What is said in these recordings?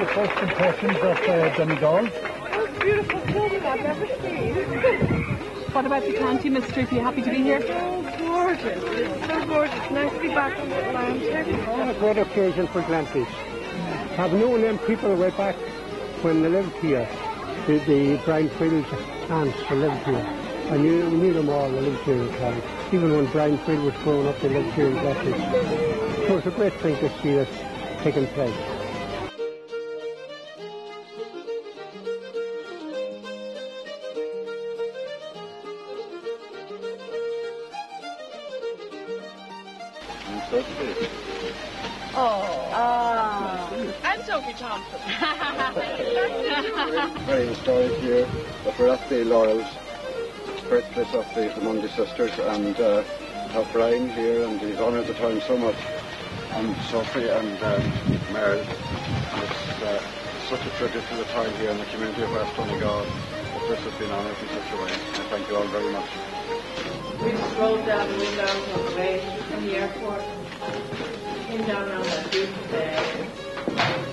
the first impressions of Donegal? The most beautiful building I've ever seen. What about the Clancy mysteries? Are you happy to be here? Oh, gorgeous. It's so gorgeous. Nice to be back on the land. Oh, a great occasion for Clancy. I've known them people way back when they lived here. The Brinefield aunts who lived here. I knew them all. They lived here in Clancy. Even when Brinefield was growing up, they lived here in Clancy. So it's a great thing to see this taking place. I'm Sophie Thompson. Very historic year. We're at the Laurels, birthplace of the Mundy Sisters, and have Brian here, and he's honoured the town so much. And Sophie and Mary. It's such a tribute to the town here and the community of West Donegal that this has been honoured in such a way. And thank you all very much. We strolled down the windows on the way from the airport. Came down on that beautiful day.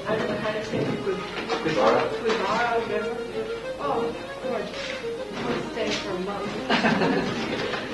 I don't know how to say it. Tomorrow, remember? Oh, George, I want to stay for a month.